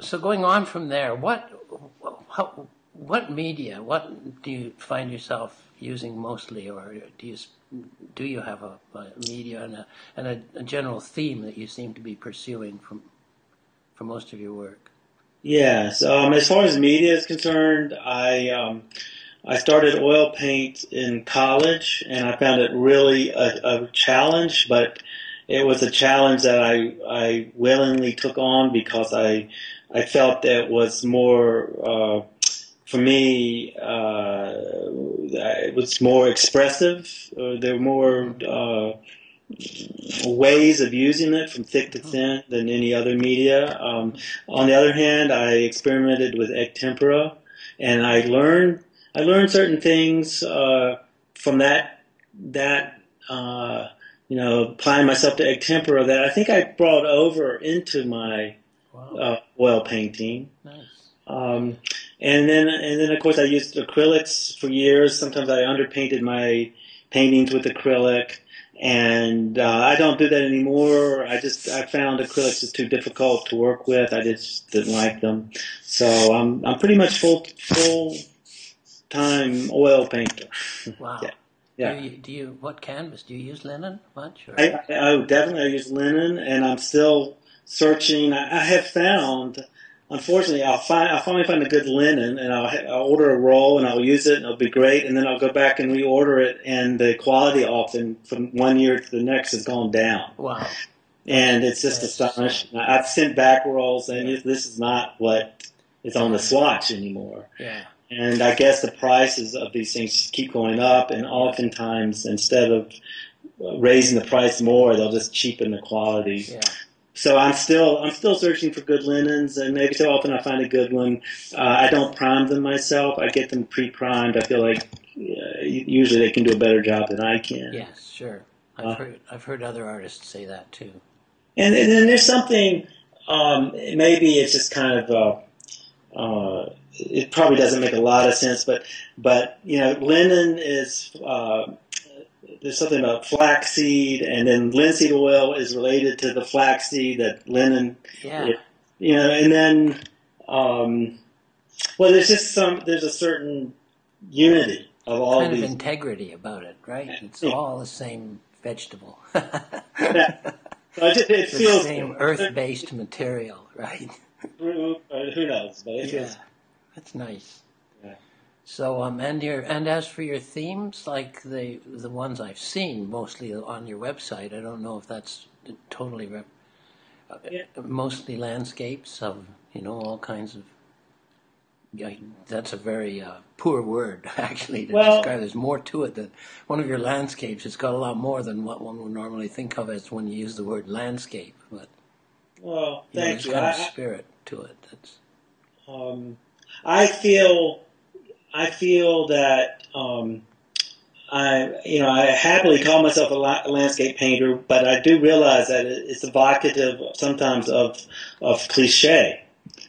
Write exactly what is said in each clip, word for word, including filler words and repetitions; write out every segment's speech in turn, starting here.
so going on from there, what, how, what media, what do you find yourself using mostly, or do you do you have a, a media and a and a, a general theme that you seem to be pursuing from for most of your work? Yes, um, as far as media is concerned, I um, I started oil paint in college, and I found it really a, a challenge, but it was a challenge that I, I willingly took on because I I felt that it was more, uh, for me, uh, it was more expressive. Or there were more uh, ways of using it from thick to thin than any other media. Um, on the other hand, I experimented with egg tempera, and I learned I learned certain things uh, from that that. Uh, you know, applying myself to egg tempera that I think I brought over into my wow. uh, oil painting. Nice. Um, and then, and then of course I used acrylics for years. Sometimes I underpainted my paintings with acrylic, and uh, I don't do that anymore. I just, I found acrylics is too difficult to work with. I just didn't like them. So I'm, I'm pretty much full, full time oil painter. Wow. Yeah. Yeah. Do you, do you what canvas do you use? Linen much? Or? I, I definitely I use linen, and I'm still searching. I, I have found, unfortunately, I'll find I'll finally find a good linen, and I'll, I'll order a roll, and I'll use it, and it'll be great. And then I'll go back and reorder it, and the quality often from one year to the next has gone down. Wow! And it's just That's astonishing. I've sent back rolls, and yeah. this is not what is on the swatch anymore. Yeah. And I guess the prices of these things keep going up, and oftentimes instead of raising the price more, they'll just cheapen the quality. Yeah. So I'm still I'm still searching for good linens, and every so often I find a good one. Uh, I don't prime them myself. I get them pre-primed. I feel like uh, usually they can do a better job than I can. Yes, sure. I've uh, heard I've heard other artists say that too. And and then there's something. Um, maybe it's just kind of. Uh, Uh, it probably doesn't make a lot of sense, but but you know, linen is uh, there's something about flaxseed, and then linseed oil is related to the flaxseed that linen, yeah. it, you know, and then um, well, there's just some there's a certain unity of all kind of these integrity about it, right? It's yeah. all the same vegetable. yeah. so it, it feels the same earth-based material, right? Who knows? But it yeah, is. That's nice. Yeah. So, um, and your and as for your themes, like the the ones I've seen mostly on your website, I don't know if that's totally rep yeah. mostly landscapes of you know all kinds of. Yeah, that's a very uh, poor word actually to well, describe. There's more to it than one of your landscapes. It's got a lot more than what one would normally think of as when you use the word landscape, but. Well, thank you. Know, there's kind of spirit to it. That's... Um, I feel, I feel that um, I, you know, I happily call myself a landscape painter, but I do realize that it's evocative sometimes of of cliche,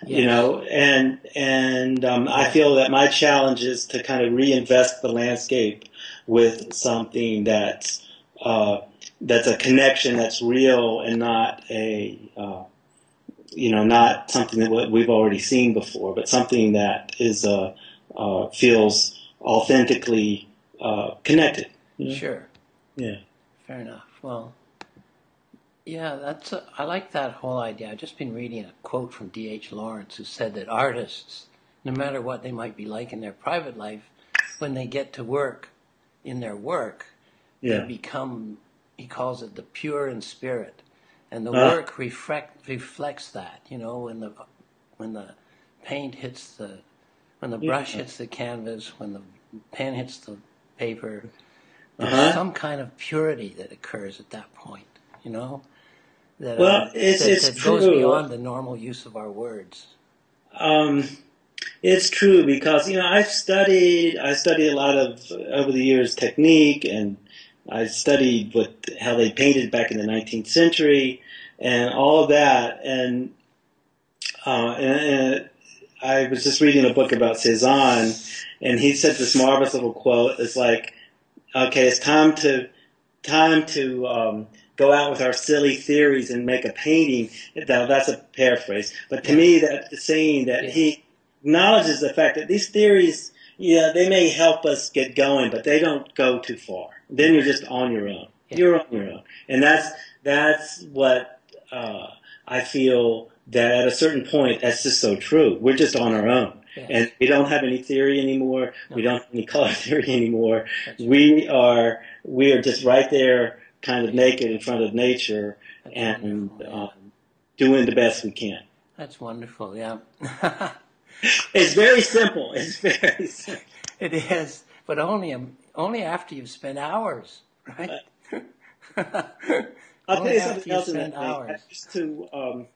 yeah. you know, and and um, I feel that my challenge is to kind of reinvest the landscape with something that's. Uh, that's a connection that's real and not a, uh, you know, not something that we've already seen before, but something that is, uh, uh, feels authentically uh, connected. You know? Sure. Yeah. Fair enough. Well, yeah, that's, a, I like that whole idea. I've just been reading a quote from D. H. Lawrence who said that artists, no matter what they might be like in their private life, when they get to work in their work, yeah. they become... He calls it the pure in spirit, and the uh, work reflect, reflects that. You know, when the when the paint hits the, when the brush yeah. hits the canvas, when the pen hits the paper, there's uh-huh. some kind of purity that occurs at that point. You know, that well, uh, it's, that, it's that goes beyond the normal use of our words. Um. It's true because you know I've studied I studied a lot of over the years technique and. I studied what how they painted back in the nineteenth century, and all of that. And, uh, and, and I was just reading a book about Cézanne, and he said this marvelous little quote. It's like, okay, it's time to time to um, go out with our silly theories and make a painting. Now, that's a paraphrase. But to yeah. me, that's saying that yeah. he acknowledges the fact that these theories, yeah, they may help us get going, but they don't go too far. Then you're just on your own. Yeah. You're on your own. And that's that's what uh, I feel that at a certain point, that's just so true. We're just on our own. Yeah. And we don't have any theory anymore. No. We don't have any color theory anymore. That's we right. are we are just right there kind of naked in front of nature that's and um, doing the best we can. That's wonderful, yeah. It's very simple. It's very simple. It is, but only only after you've spent hours, right? Uh, I'll tell you something else in that thing. I used to, um,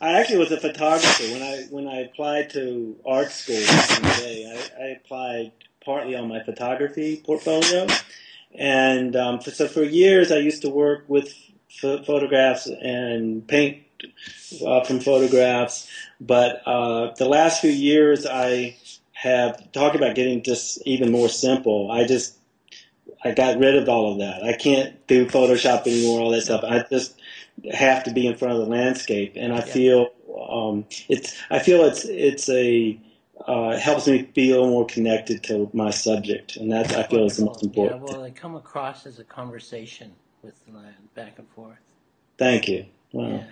I actually was a photographer when I when I applied to art school. Day, I, I applied partly on my photography portfolio, and um, for, so for years I used to work with ph photographs and paint. Uh, from photographs, but uh, the last few years I have talked about getting just even more simple. I just I got rid of all of that. I can't do Photoshop anymore, all that stuff. I just have to be in front of the landscape, and I yeah. feel um, it's I feel it's it's a uh, helps me feel more connected to my subject, and that's I feel Wonderful. Is the most important. Yeah, well, they come across as a conversation with the land, back and forth. Thank you. Wow. Yeah.